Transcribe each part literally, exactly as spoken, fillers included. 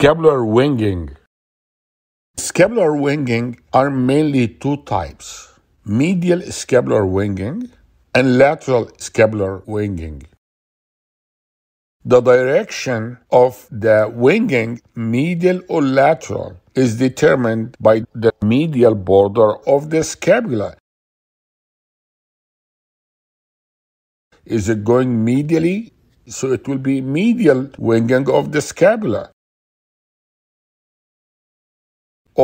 Scapular winging. Scapular winging are mainly two types: medial scapular winging and lateral scapular winging. The direction of the winging, medial or lateral, is determined by the medial border of the scapula. Is it going medially? So it will be medial winging of the scapula.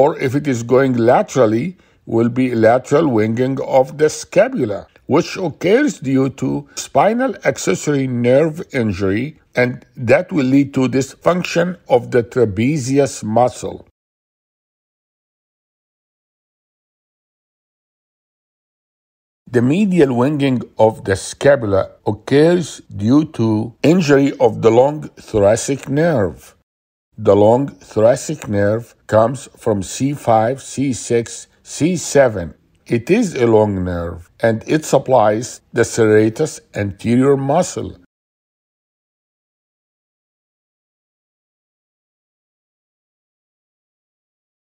Or if it is going laterally, will be lateral winging of the scapula, which occurs due to spinal accessory nerve injury, and that will lead to dysfunction of the trapezius muscle. The medial winging of the scapula occurs due to injury of the long thoracic nerve. The long thoracic nerve comes from C five, C six, C seven. It is a long nerve, and it supplies the serratus anterior muscle.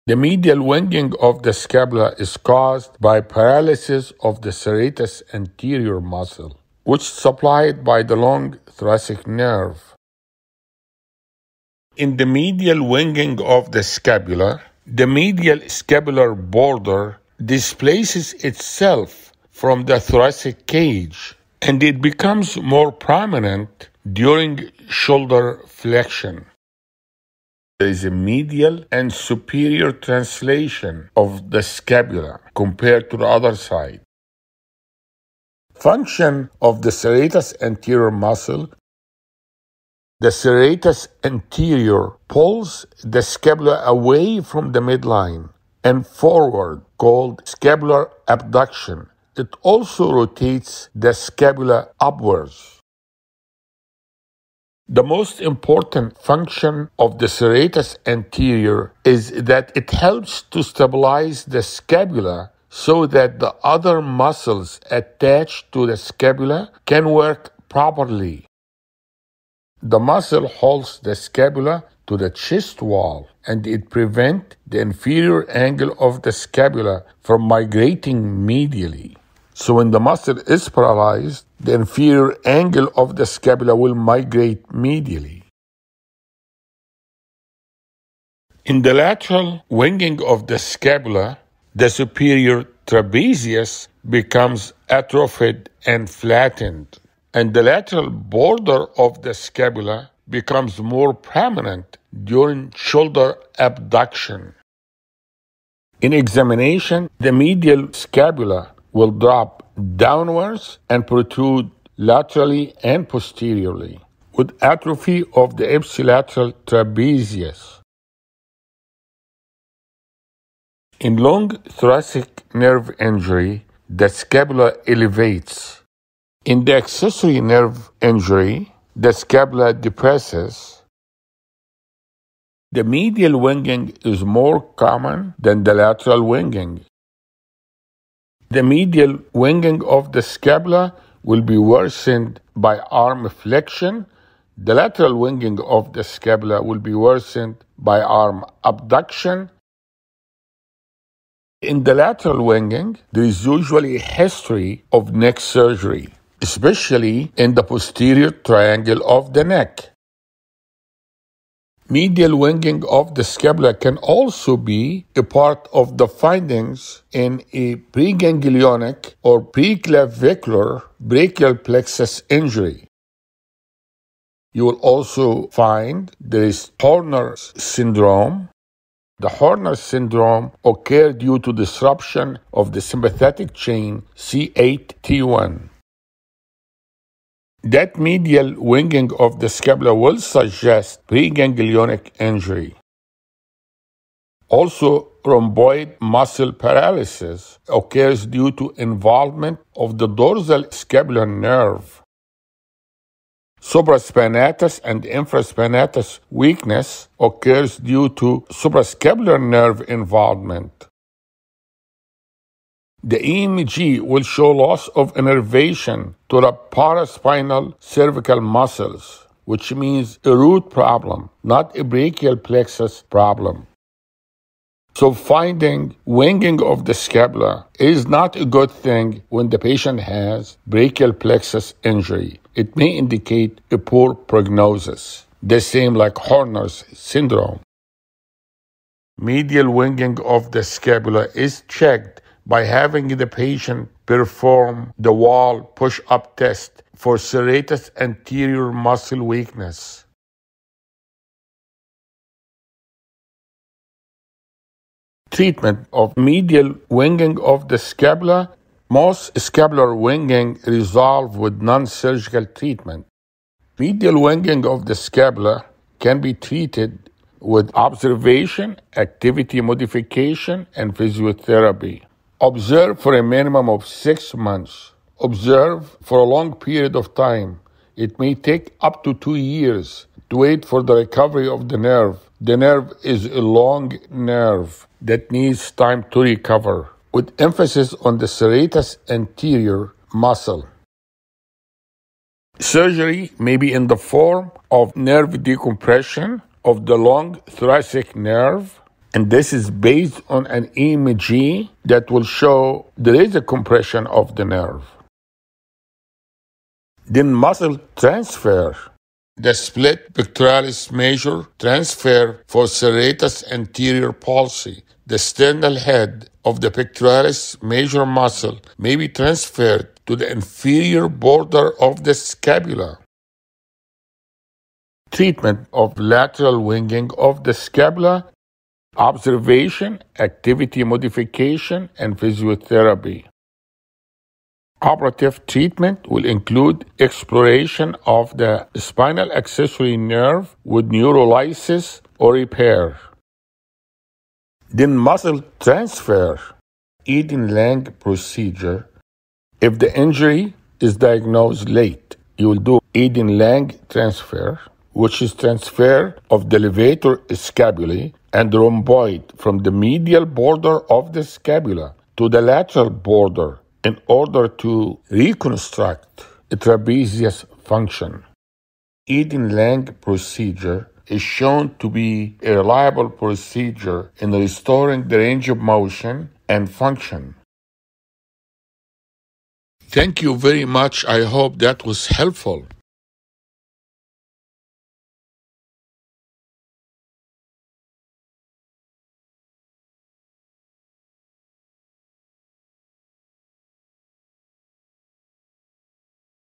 The medial winging of the scapula is caused by paralysis of the serratus anterior muscle, which is supplied by the long thoracic nerve. In the medial winging of the scapula, the medial scapular border displaces itself from the thoracic cage, and it becomes more prominent during shoulder flexion. There is a medial and superior translation of the scapula compared to the other side. Function of the serratus anterior muscle. The serratus anterior pulls the scapula away from the midline and forward, called scapular abduction. It also rotates the scapula upwards. The most important function of the serratus anterior is that it helps to stabilize the scapula so that the other muscles attached to the scapula can work properly. The muscle holds the scapula to the chest wall, and it prevents the inferior angle of the scapula from migrating medially. So when the muscle is paralyzed, the inferior angle of the scapula will migrate medially. In the lateral winging of the scapula, the superior trapezius becomes atrophied and flattened, and the lateral border of the scapula becomes more prominent during shoulder abduction. In examination, the medial scapula will drop downwards and protrude laterally and posteriorly, with atrophy of the ipsilateral trapezius. In long thoracic nerve injury, the scapula elevates. In the accessory nerve injury, the scapula depresses. The medial winging is more common than the lateral winging. The medial winging of the scapula will be worsened by arm flexion. The lateral winging of the scapula will be worsened by arm abduction. In the lateral winging, there is usually a history of neck surgery, especially in the posterior triangle of the neck. Medial winging of the scapula can also be a part of the findings in a preganglionic or preclavicular brachial plexus injury. You will also find there is Horner's syndrome. The Horner's syndrome occurs due to disruption of the sympathetic chain C eight T one. That medial winging of the scapula will suggest preganglionic injury. Also, rhomboid muscle paralysis occurs due to involvement of the dorsal scapular nerve. Supraspinatus and infraspinatus weakness occurs due to suprascapular nerve involvement. The E M G will show loss of innervation to the paraspinal cervical muscles, which means a root problem, not a brachial plexus problem. So finding winging of the scapula is not a good thing when the patient has brachial plexus injury. It may indicate a poor prognosis, the same like Horner's syndrome. Medial winging of the scapula is checked by having the patient perform the wall push-up test for serratus anterior muscle weakness. Treatment of medial winging of the scapula. Most scapular winging resolve with non-surgical treatment. Medial winging of the scapula can be treated with observation, activity modification, and physiotherapy. Observe for a minimum of six months. Observe for a long period of time. It may take up to two years to wait for the recovery of the nerve. The nerve is a long nerve that needs time to recover, with emphasis on the serratus anterior muscle. Surgery may be in the form of nerve decompression of the long thoracic nerve, and this is based on an E M G that will show there is a compression of the nerve. Then muscle transfer. The split pectoralis major transfer for serratus anterior palsy. The sternal head of the pectoralis major muscle may be transferred to the inferior border of the scapula. Treatment of lateral winging of the scapula. Observation, activity modification, and physiotherapy. Operative treatment will include exploration of the spinal accessory nerve with neurolysis or repair. Then muscle transfer, Eden-Lang procedure. If the injury is diagnosed late, you will do Eden-Lang transfer, which is transfer of the levator scapulae and rhomboid from the medial border of the scapula to the lateral border in order to reconstruct a trapezius function. Eden-Lang procedure is shown to be a reliable procedure in restoring the range of motion and function. Thank you very much. I hope that was helpful.